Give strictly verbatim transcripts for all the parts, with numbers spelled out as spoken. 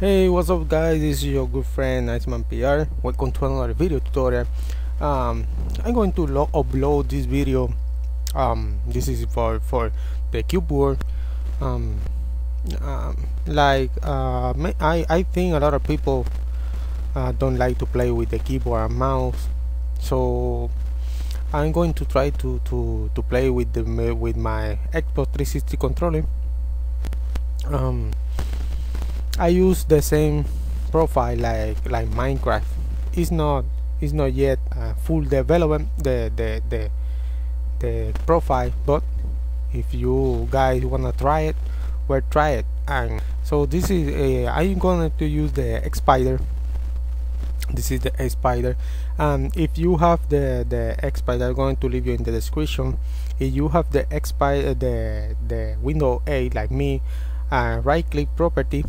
Hey, what's up guys, this is your good friend IcemanPR. Welcome to another video tutorial. um, I'm going to upload this video. Um, this is for, for the Cube World. Um, um, like uh, I, I think a lot of people uh, don't like to play with the keyboard and mouse, so I'm going to try to, to, to play with the with my Xbox three sixty controller. um, I use the same profile like like Minecraft. It's not it's not yet uh, full development, the, the, the the profile, but if you guys wanna try it, well, try it. And so this is a, I'm going to use the Xpadder. This is the Xpadder, and if you have the the Xpadder, I'm going to leave you in the description. If you have the Xpadder, the the Windows eight like me, uh, right click property,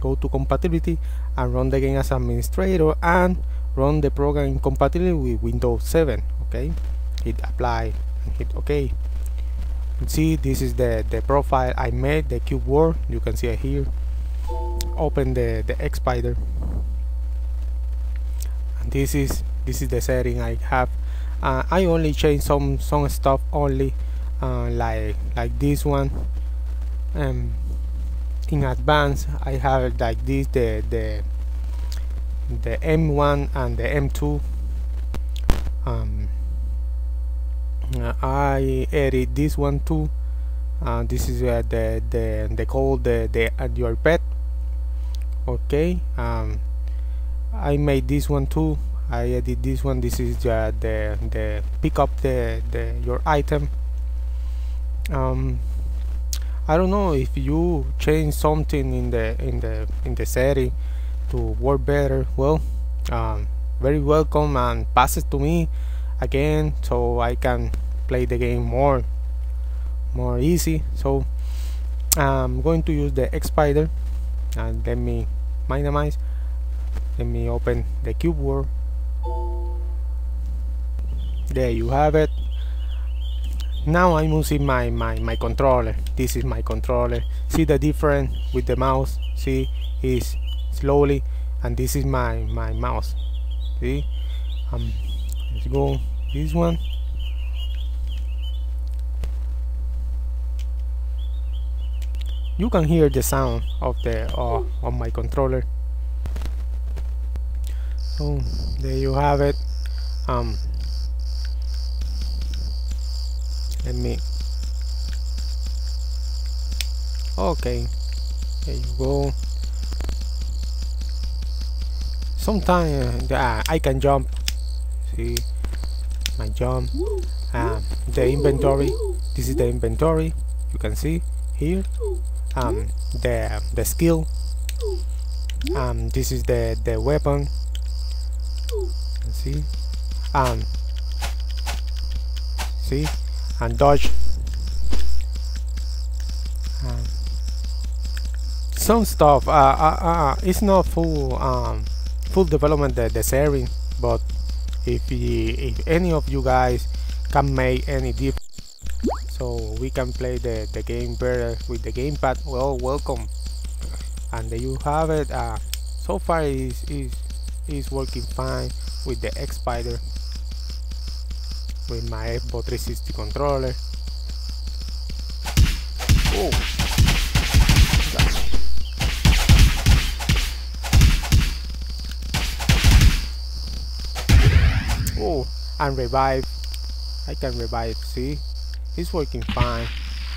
go to compatibility, and run the game as administrator and run the program in compatibility with Windows seven. Okay, hit apply and hit OK. See, this is the the profile I made, the Cube World. You can see it here. Open the the Xpadder, and this is this is the setting I have. uh, I only change some some stuff only, uh, like like this one. Um, in advance I have like this, the the the M one and the M two. um, Uh, I edit this one too. Uh, this is uh, the the they call the the at your pet. Okay. Um, I made this one too. I edit this one. This is uh, the the pick up the the your item. Um, I don't know if you change something in the in the in the setting to work better. Well, um, very welcome and pass it to me again so I can play the game more more easy. So I'm going to use the Xpadder, and let me minimize, let me open the Cube World. There you have it. Now I'm using my, my, my controller. This is my controller. See the difference with the mouse. See, it's slowly, and this is my, my mouse. See, um, let's go this one. You can hear the sound of the uh, of my controller. So there you have it. Um, let me. Okay, there you go. Sometimes uh, I can jump. See my jump. Um, the inventory. This is the inventory. You can see here. Um, the the skill. Um, this is the the weapon. You can see. Um, see, and dodge. Um, some stuff. Uh, uh, uh, it's not full um full development the the sharing, but If, if any of you guys can make any difference so we can play the, the game better with the gamepad, well, welcome. And there you have it. Uh, so far is is is working fine with the Xpadder, with my Xbox three sixty controller. Oh. Oh, and revive. I can revive. See, it's working fine.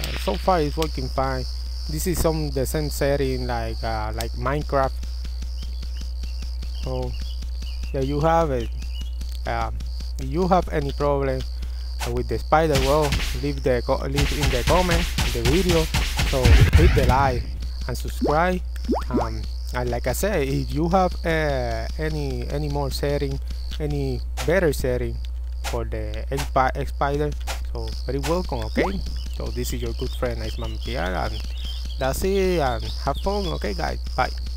Uh, so far, it's working fine. This is some the same setting like uh, like Minecraft. So there you have it. Um, if you have any problem uh, with the Xpadder, well, leave the leave in the comment in the video. So hit the like and subscribe. Um, and like I said, if you have uh, any any more setting, any better setting for the Xpadder, so very welcome. Okay, so this is your good friend IcemanPR, and that's it, and have fun. Okay guys, bye.